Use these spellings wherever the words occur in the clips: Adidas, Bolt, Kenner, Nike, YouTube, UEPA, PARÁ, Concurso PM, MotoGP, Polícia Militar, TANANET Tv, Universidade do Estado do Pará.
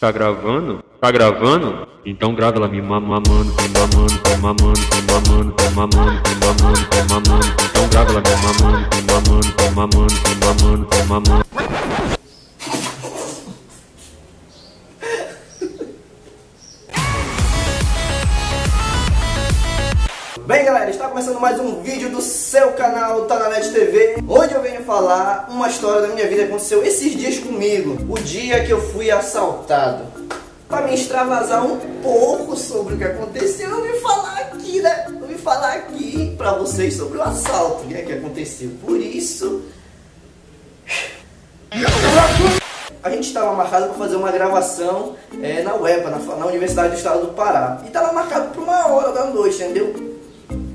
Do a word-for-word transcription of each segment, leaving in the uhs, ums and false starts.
Tá gravando? Tá gravando? Então grava ela me mamando, me mamando, me mamando, me mamando, me mamando, me mamando, me mamando. Então grava ela me mamando, me mamando, me mamando, me mamando, me mamando. Bem galera, está começando mais um vídeo do seu canal Tá na Net T V. Hoje eu venho falar uma história da minha vida que aconteceu esses dias comigo. O dia que eu fui assaltado. Para me extravasar um pouco sobre o que aconteceu, eu vim falar aqui, né? Eu vim falar aqui para vocês sobre o assalto, né, que aconteceu. Por isso... A gente estava marcado para fazer uma gravação é, na U E P A, na, na Universidade do Estado do Pará. E estava marcado para uma hora da noite, entendeu?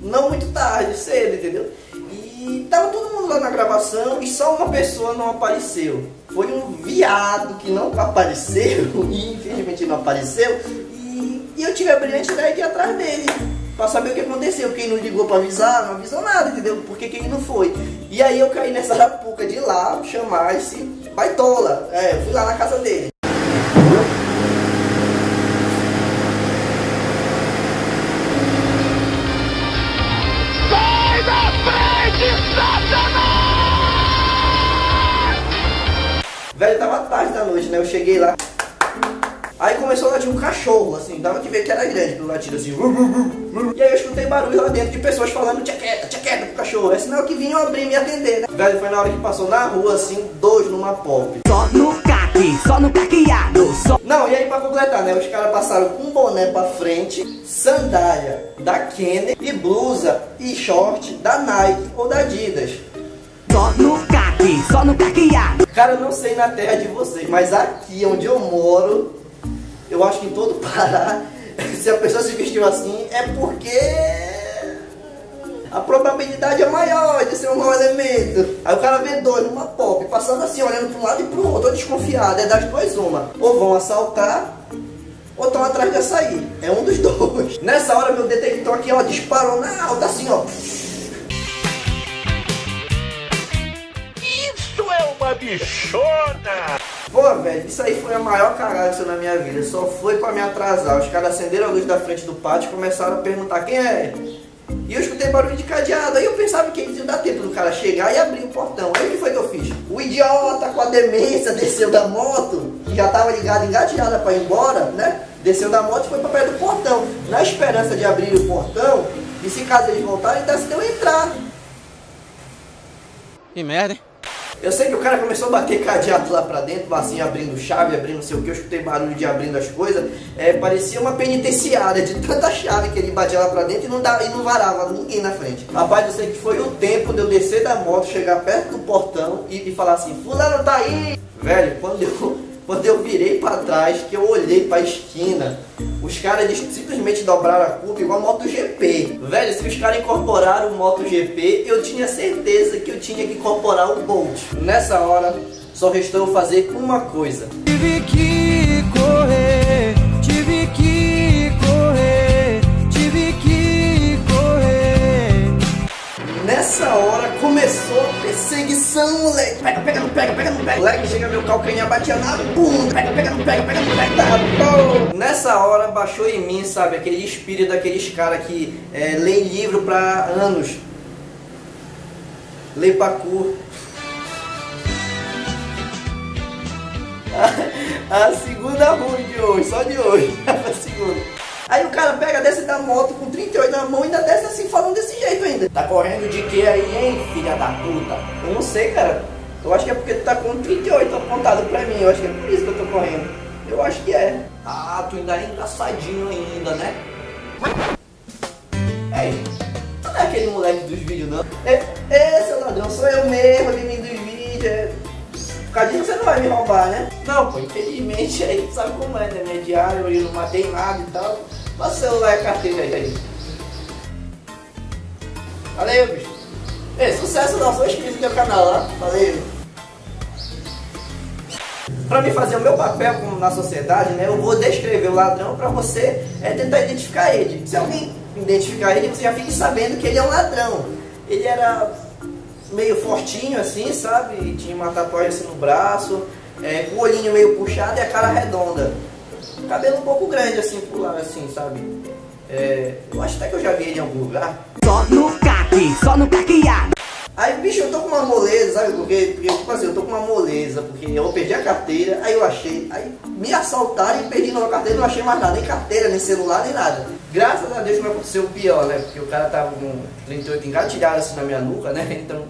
Não muito tarde, cedo, entendeu? E tava todo mundo lá na gravação e só uma pessoa não apareceu. Foi um viado que não apareceu, e infelizmente não apareceu. E, e eu tive a brilhante ideia de ir atrás dele, pra saber o que aconteceu. Quem não ligou pra avisar, não avisou nada, entendeu? Porque quem não foi. E aí eu caí nessa rapuca de lá, chamar esse baitola. É, eu fui lá na casa dele. Velho, tava tarde da noite, né? Eu cheguei lá. Aí começou a latir um cachorro, assim. Dava que ver que era grande pelo latido, assim. E aí eu escutei barulho lá dentro de pessoas falando tchequeta, tchequeta pro cachorro. É sinal que vinham abrir e me atender, né? Velho, foi na hora que passou na rua, assim, dois numa pop. Só no caqui, só no caqueado, só... Não, e aí pra completar, né? Os caras passaram com um boné pra frente, sandália da Kenner e blusa e short da Nike ou da Adidas. Só no caqui, só no caqueado. Cara, eu não sei na terra de vocês, mas aqui onde eu moro, eu acho que em todo Pará, se a pessoa se vestiu assim, é porque a probabilidade é maior de ser um mau elemento. Aí o cara vê dois numa pop, passando assim, olhando para um lado e para o outro, desconfiado, é das duas uma. Ou vão assaltar, ou estão atrás de açaí, é um dos dois. Nessa hora meu detector aqui, ó, disparou na alta assim, ó. Bichona! Pô, velho, isso aí foi a maior cagada que eu na minha vida. Só foi pra me atrasar. Os caras acenderam a luz da frente do pátio e começaram a perguntar quem é. E eu escutei barulho de cadeado. Aí eu pensava que ia dar tempo do cara chegar e abrir o portão. Aí o que foi que eu fiz? O idiota com a demência desceu da moto, que já tava ligado, engatilhada pra ir embora, né? Desceu da moto e foi pra perto do portão, na esperança de abrir o portão. E se caso eles voltarem, então se deu entrar. Que merda, hein? Eu sei que o cara começou a bater cadeado lá pra dentro, assim, abrindo chave, abrindo não sei o que, eu escutei barulho de abrindo as coisas, é, parecia uma penitenciária de tanta chave que ele batia lá pra dentro e não, dava, e não varava ninguém na frente. Rapaz, eu sei que foi o tempo de eu descer da moto, chegar perto do portão e, e falar assim, fulano tá aí! Velho, quando eu, quando eu virei pra trás, que eu olhei pra esquina, os caras simplesmente dobraram a curva igual a MotoGP. Velho, se os caras incorporaram o MotoGP, eu tinha certeza que eu tinha que incorporar o Bolt. Nessa hora, só restou fazer uma coisa. Tive que correr, tive que correr, tive que correr. Nessa hora começou a perseguição, moleque. Pega, pega, não pega, pega, não pega. Moleque, chega meu calcanhar, batia na bunda. Pega, pega, não pega, pega, não pega. Tá bom. Nessa hora baixou em mim, sabe, aquele espírito daqueles caras que é, lê livro pra anos. Lê pra cu. A, a segunda ruim de hoje, só de hoje. A segunda. Aí o cara pega, desce da moto com trinta e oito na mão e ainda desce assim, falando desse jeito ainda. Tá correndo de que aí, hein, filha da puta? Eu não sei, cara. Eu acho que é porque tu tá com trinta e oito apontado pra mim. Eu acho que é por isso que eu tô correndo. Eu acho que é. Ah, tu ainda é engraçadinho ainda, né? Ei, tu não é aquele moleque dos vídeos, não? É, é seu ladrão, sou eu mesmo, menino dos vídeos. É... Por causa disso você não vai me roubar, né? Não, pô, infelizmente aí, sabe como é, né? Minha diária, eu não matei nada e tal. Nossa, celular e carteira aí. Valeu, bicho. Ei, sucesso não, sou inscrito no teu canal lá. Valeu. Para me fazer o meu papel como na sociedade, né, eu vou descrever o ladrão para você é, tentar identificar ele. Se alguém identificar ele, você já fique sabendo que ele é um ladrão. Ele era meio fortinho assim, sabe? Tinha uma tatuagem assim no braço, é, com o olhinho meio puxado e a cara redonda. cabelo um pouco grande assim por lá, assim, sabe? É, eu acho até que eu já vi ele em algum lugar. Só no caqui, só no caquiá. Aí, bicho, eu tô com uma moleza, sabe? Porque, porque tipo assim, eu tô com uma moleza, porque eu perdi a carteira, aí eu achei, aí me assaltaram e perdi nova carteira, não achei mais nada, nem carteira, nem celular, nem nada. Graças a Deus não aconteceu o pior, né? Porque o cara tava com trinta e oito engatilhado assim na minha nuca, né? Então,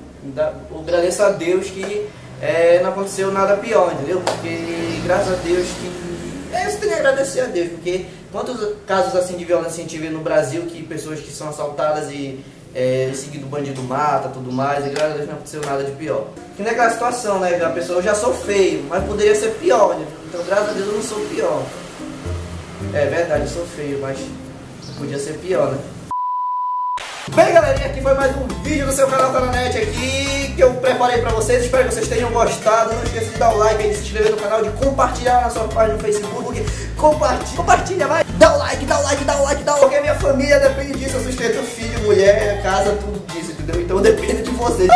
eu agradeço a Deus que é, não aconteceu nada pior, entendeu? Porque, graças a Deus que... É, eu tenho que agradecer a Deus, porque quantos casos assim de violência a gente vê no Brasil, que pessoas que são assaltadas e... É, seguido o bandido mata, tudo mais, e graças a Deus não aconteceu nada de pior. Que não é aquela situação, né, a pessoa, eu já sou feio, mas poderia ser pior, né? Então graças a Deus eu não sou pior. É verdade, eu sou feio, mas podia ser pior, né? Bem, galerinha, aqui foi mais um vídeo do seu canal Tá na Net aqui, que eu preparei pra vocês, espero que vocês tenham gostado. Não esqueça de dar o like, de se inscrever no canal, de compartilhar na sua página no Facebook. Compartilha, compartilha, vai! Dá o like, dá o like, dá o like, dá o like. Porque a minha família depende disso, eu sustento filho, mulher, casa, tudo disso, entendeu? Então depende de vocês.